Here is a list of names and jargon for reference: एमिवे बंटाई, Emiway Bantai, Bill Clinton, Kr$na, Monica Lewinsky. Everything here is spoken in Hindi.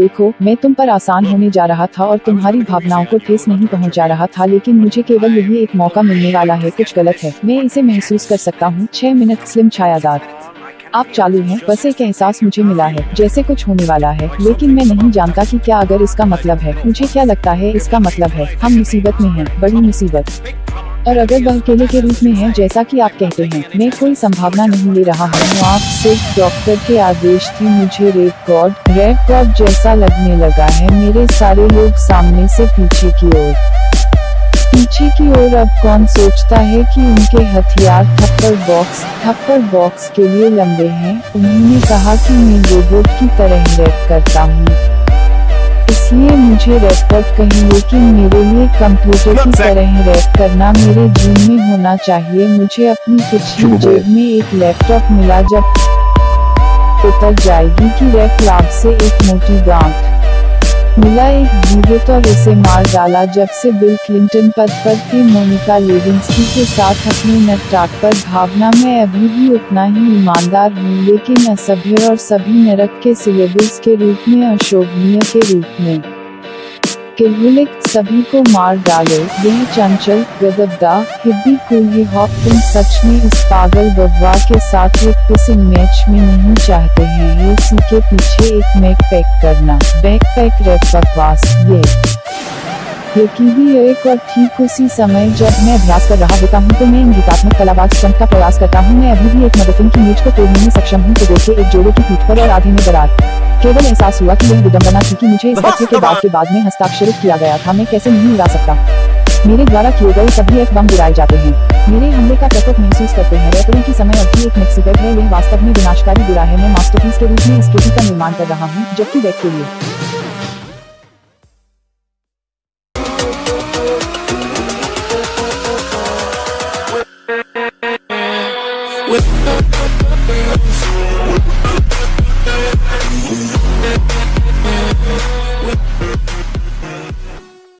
देखो, मैं तुम पर आसान होने जा रहा था और तुम्हारी भावनाओं को ठेस नहीं पहुंचा रहा था, लेकिन मुझे केवल यही एक मौका मिलने वाला है। कुछ गलत है, मैं इसे महसूस कर सकता हूँ। 6 मिनट स्लिम छायादार। आप चालू हैं। बस एक एहसास मुझे मिला है जैसे कुछ होने वाला है, लेकिन मैं नहीं जानता कि क्या। अगर इसका मतलब है, मुझे क्या लगता है इसका मतलब है, हम मुसीबत में हैं, बड़ी मुसीबत। और अगर वह अकेले के रूप में है जैसा कि आप कहते हैं, मैं कोई संभावना नहीं ले रहा हूँ। आप सिर्फ डॉक्टर के आदेश थी। मुझे रेड कॉर्ड जैसा लगने लगा है। मेरे सारे लोग सामने से पीछे की ओर। अब कौन सोचता है कि उनके हथियार थप्पड़ बॉक्स के लिए लंबे हैं? उन्होंने कहा कि मैं रोबोट की तरह रैप करता हूँ, इसलिए मुझे रैपर कहीं, लेकिन मेरे लिए कंप्यूटर की तरह रैप करना मेरे जीवन में होना चाहिए। मुझे अपनी पिछली जेब में एक लैपटॉप मिला। जब उतर जाएगी कि रैप क्लब से एक मोटी गांठ मिला, एक जीवित और इसे मार डाला। जब से बिल क्लिंटन पद पर थे, मोनिका लेविंस्की के साथ अपने नटटाट पर भावना में अभी भी उतना ही ईमानदार हूँ, लेकिन असभ्य और सभी नरक के सिलेबल्स के रूप में, अशोभनीय के रूप में। किल्वुलिक, सभी को मार डालो। यह चंचल, गदबदा, हिब्बी कूली हॉप, तुम सच में इस पागल बब्बा के साथ एक पिसिंग मैच में नहीं चाहते हैं। इसी के पीछे एक बैकपैक करना, बैकपैक रैप बकवास। ये एक और ठीक उसी समय जब मैं अभ्यास कर रहा होता हूँ तो मैं इन गीतात्मक कलाबाज स्टंप का प्रयास करता हूँ। मैं अभी भी एक मदफिन की नीच को तोड़ने में सक्षम हूँ। तो देखिए, एक जोड़े की पीठ पर और आधे में दरार। केवल एहसास हुआ कि यह विडम्बना थी कि मुझे इस तथ्य के बाद में हस्ताक्षरित किया गया था। मैं कैसे नहीं उड़ा सकता। मेरे द्वारा किए गए सभी एक बम गिराए जाते हैं। मेरे हमले का टकटक महसूस करते हैं। रैपरों की समय अवधि एक मिक्सिबेट है। यह वास्तव में विनाशकारी बुरा है। मैं मास्टरपीस के रूप में इस कृति का निर्माण कर रहा हूँ, जबकि बैक के लिए